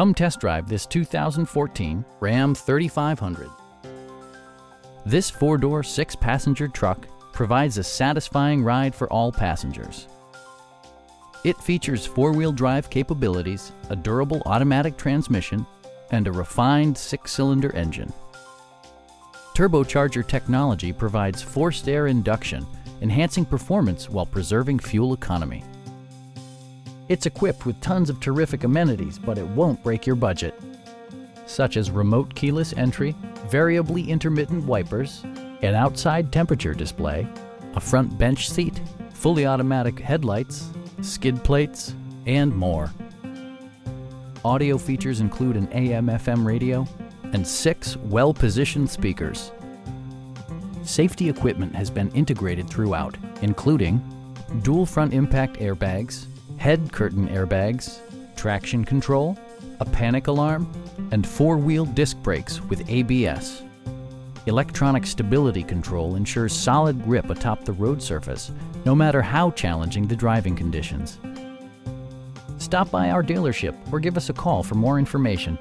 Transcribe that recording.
Come test drive this 2014 Ram 3500. This 4-door, 6-passenger truck provides a satisfying ride for all passengers. It features 4-wheel drive capabilities, a durable automatic transmission, and a refined 6-cylinder engine. Turbocharger technology provides forced air induction, enhancing performance while preserving fuel economy. It's equipped with tons of terrific amenities, but it won't break your budget, such as remote keyless entry, variably intermittent wipers, an outside temperature display, a front bench seat, fully automatic headlights, skid plates, and more. Audio features include an AM/FM radio and 6 well-positioned speakers. Safety equipment has been integrated throughout, including dual front impact airbags, head curtain airbags, traction control, a panic alarm, and 4-wheel disc brakes with ABS. Electronic stability control ensures solid grip atop the road surface, no matter how challenging the driving conditions. Stop by our dealership or give us a call for more information.